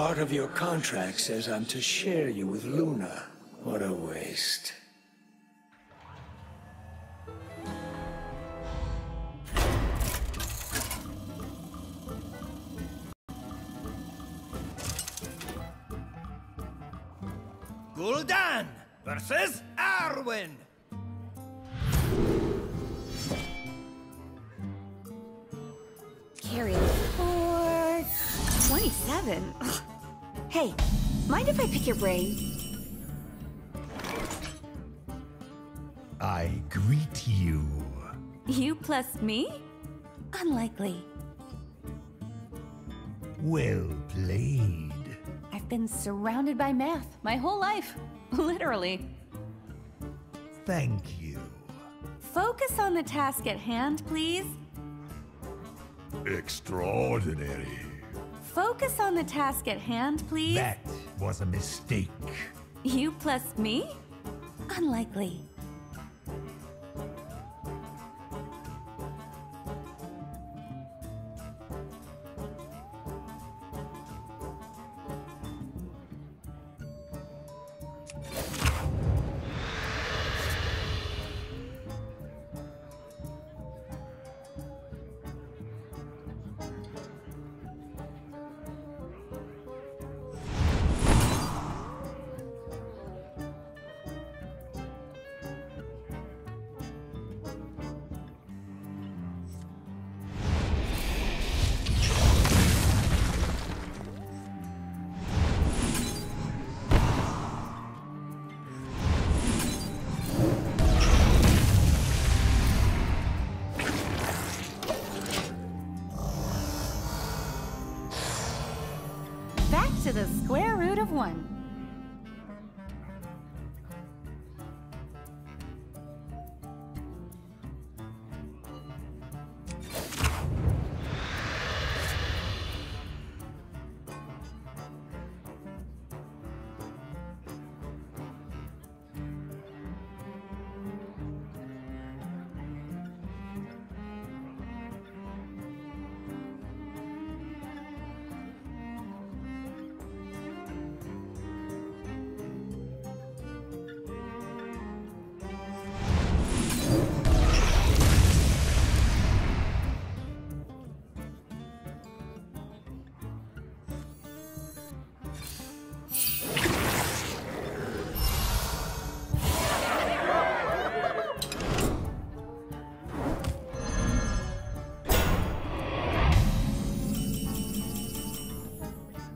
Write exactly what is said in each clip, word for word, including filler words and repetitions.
Part of your contract says I'm to share you with Luna. What a waste. Gul'dan versus Arwyn. Carry four twenty-seven. Ugh. Hey, mind if I pick your brain? I greet you. You plus me? Unlikely. Well played. I've been surrounded by math my whole life, literally. Thank you. Focus on the task at hand, please. Extraordinary. Focus on the task at hand, please. That was a mistake. You plus me? Unlikely. To the square root of one.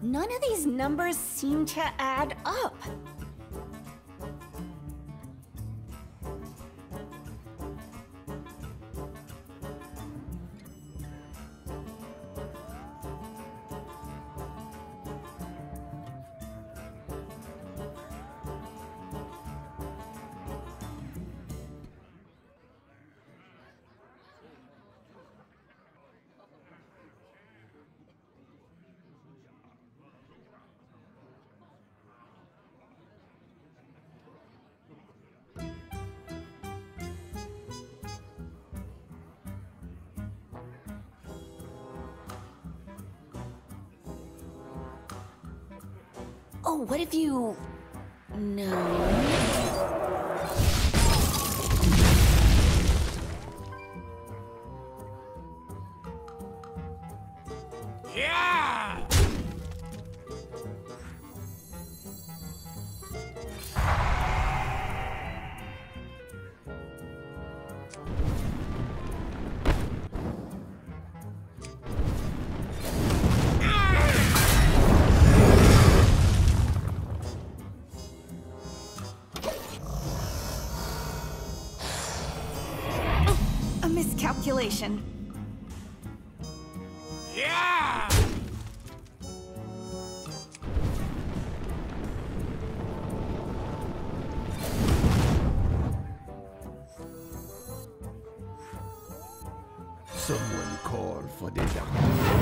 None of these numbers seem to add up. Oh, what if you... No... Miscalculation. Yeah! Someone called for the doctor.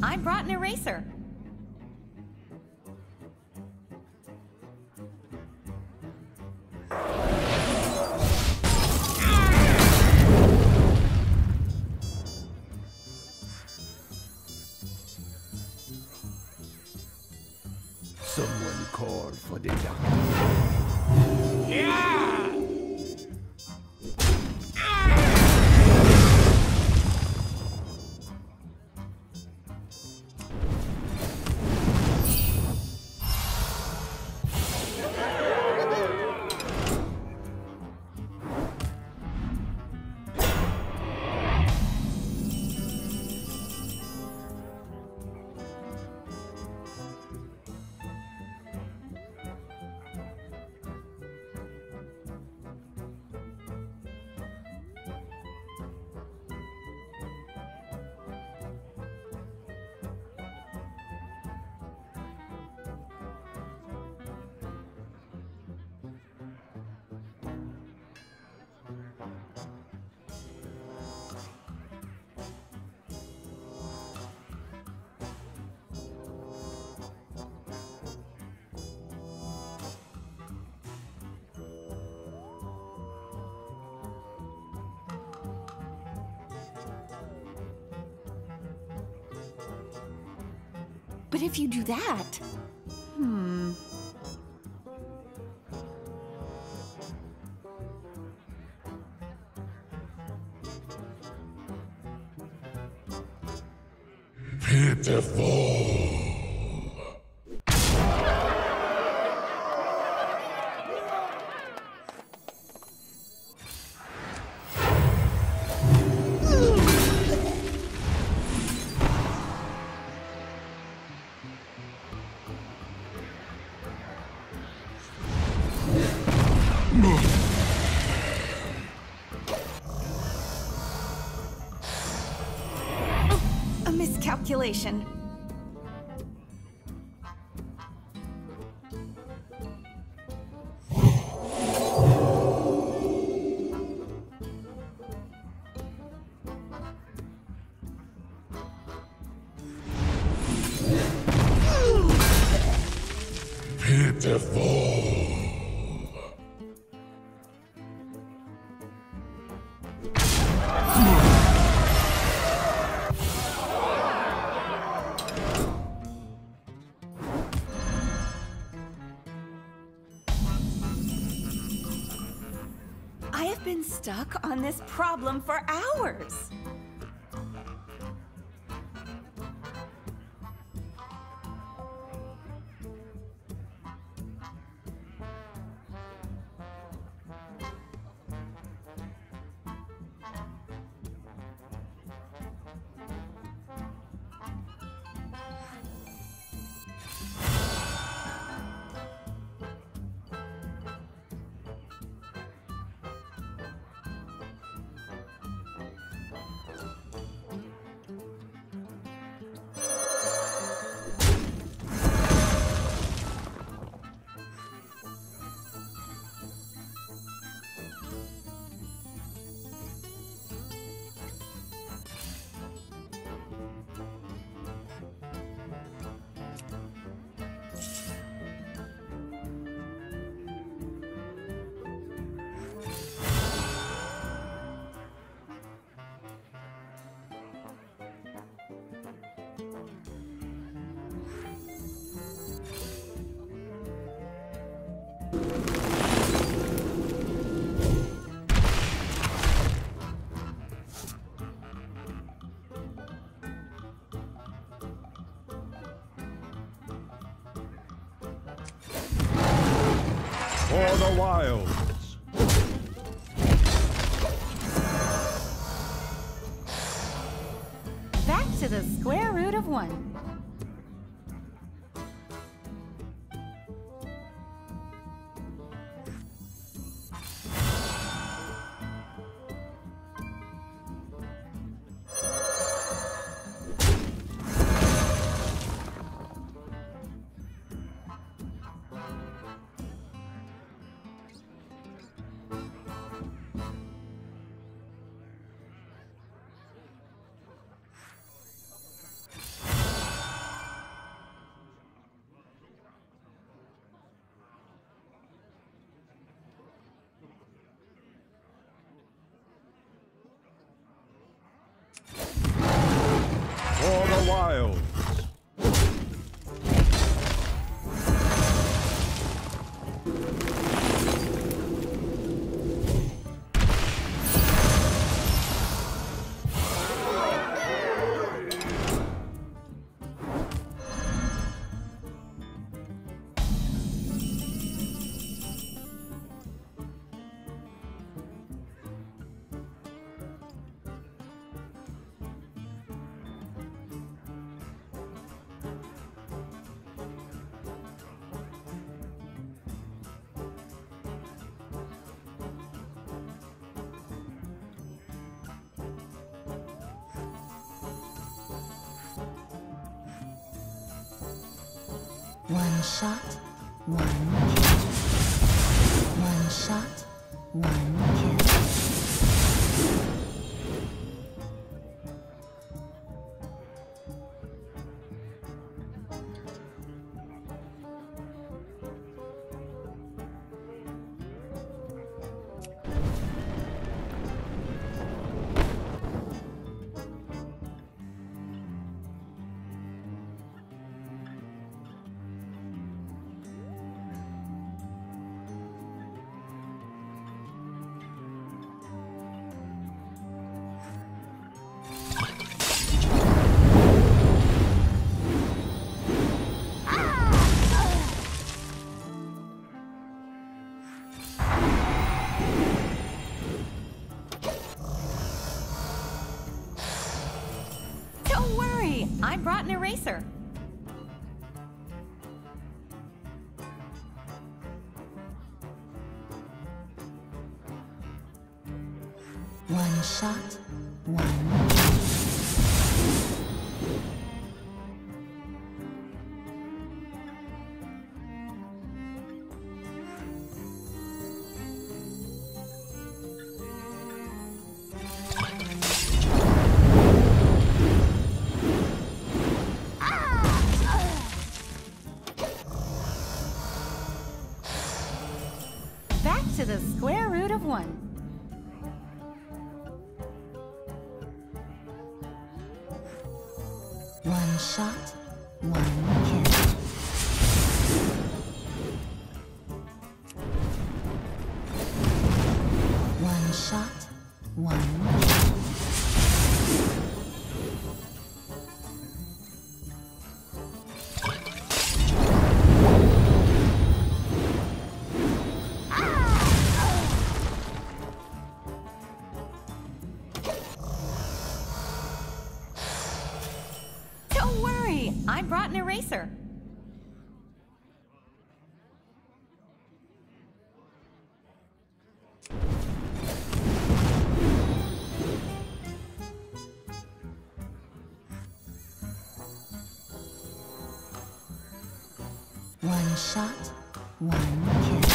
I brought an eraser. Someone called for the doctor. Yeah! But if you do that... Hmm... Pitiful! Calculation. Pitiful. Stuck on this problem for hours. For the wilds. Back to the square root of one. One shot, one kill. One shot, one kill. I brought an eraser. One shot, one kill. To the square root of one. One shot, one kill. One shot, one kill. I brought an eraser. One shot, one kill.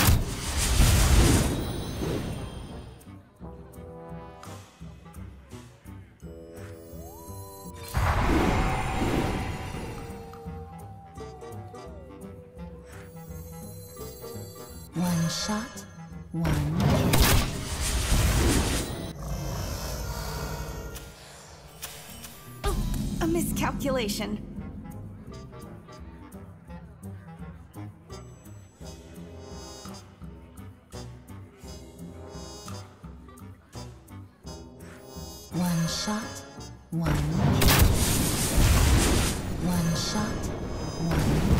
One shot, one kill. Oh, a miscalculation. One shot, one kill. One shot, one kill.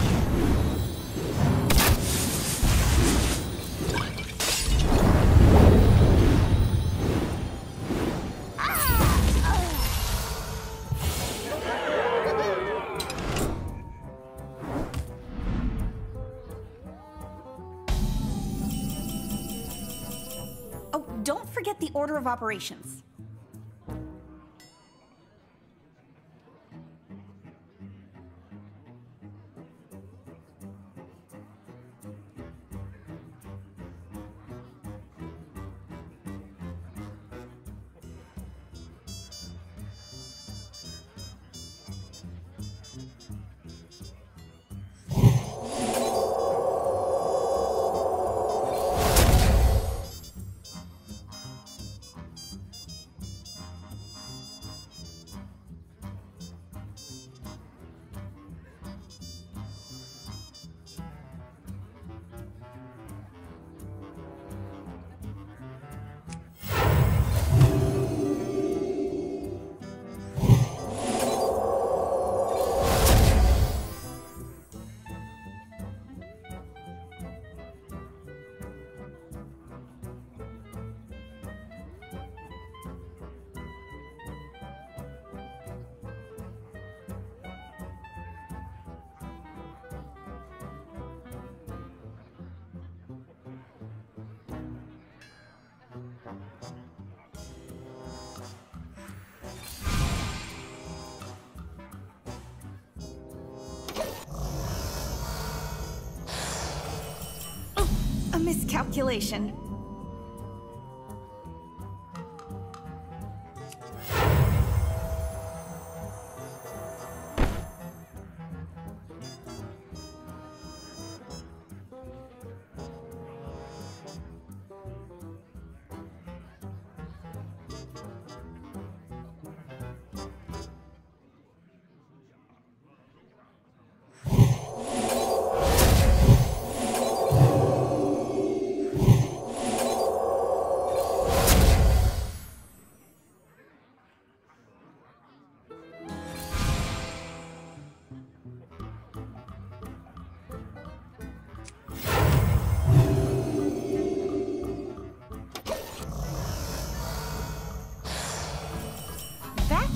Don't forget the order of operations. A miscalculation.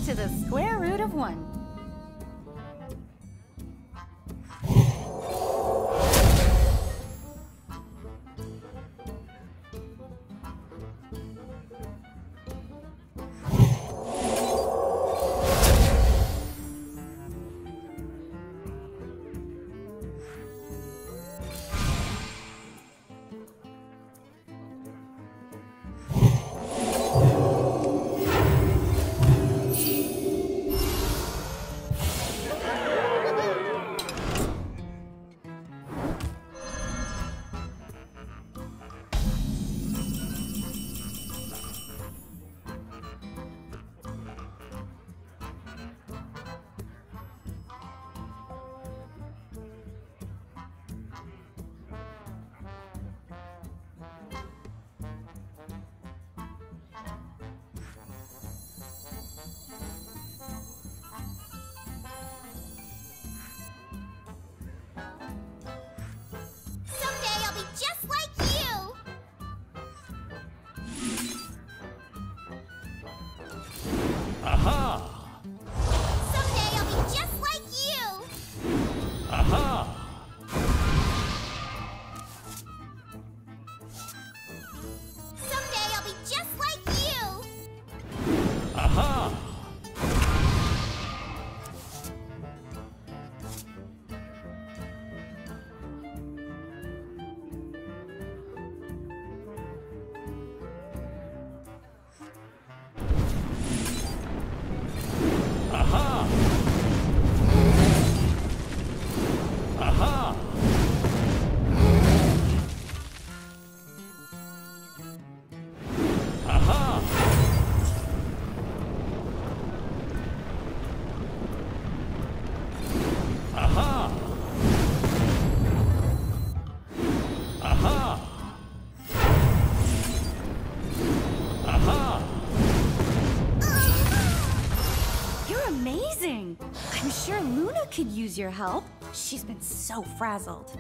To the square root of one. Amazing! I'm sure Luna could use your help. She's been so frazzled.